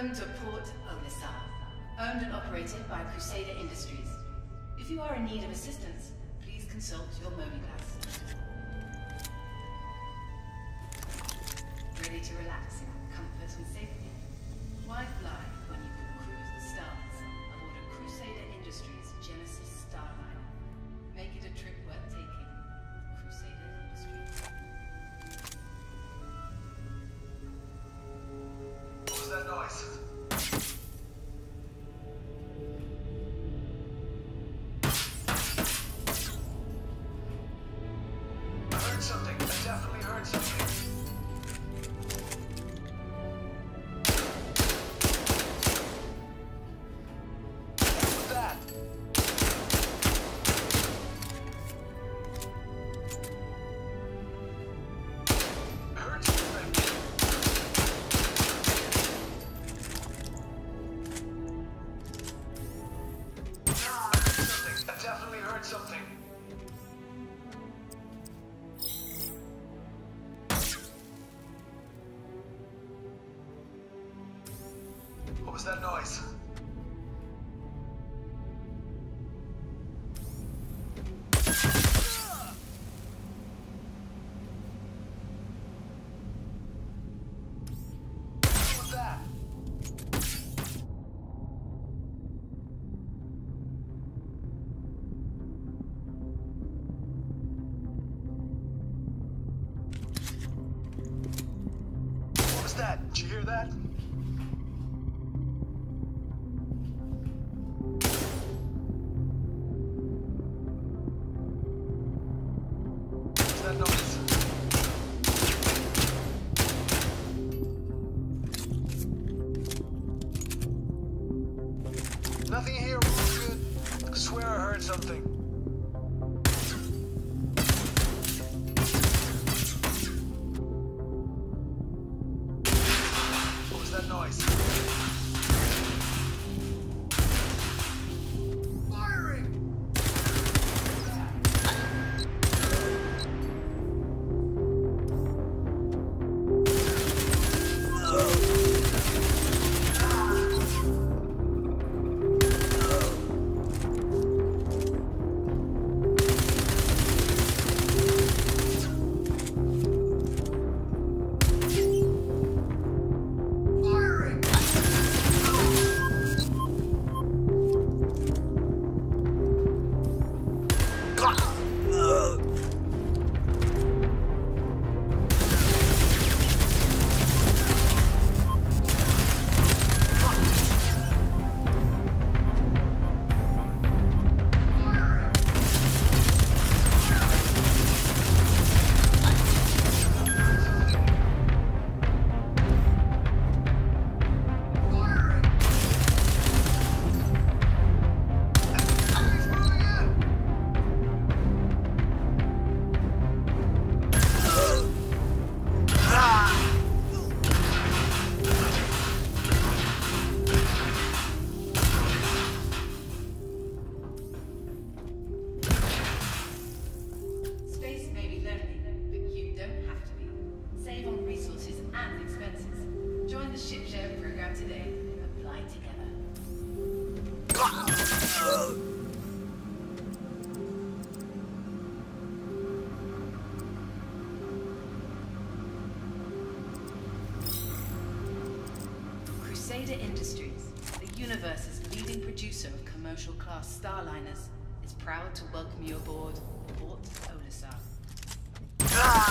Welcome to Port Olisar, owned and operated by Crusader Industries. If you are in need of assistance, please consult your mobiglas. Ready to relax in comfort and safety? Why fly when you can cruise the stars aboard a Crusader Industries Genesis Starliner? Make it a trip worth taking. Crusader Industries. What was that noise? What was that noise? That? Did you hear that? What's that noise? Nothing here. We're good. I swear I heard something. Join the Shipshare program today and fly together. Crusader Industries, the universe's leading producer of commercial class Starliners, is proud to welcome you aboard Port Olisar.